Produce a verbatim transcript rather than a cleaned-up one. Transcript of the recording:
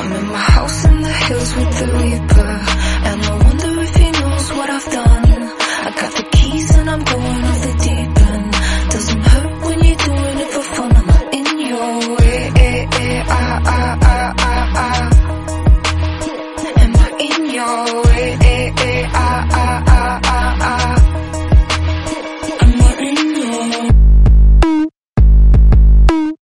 I'm in my house in the hills with the reaper.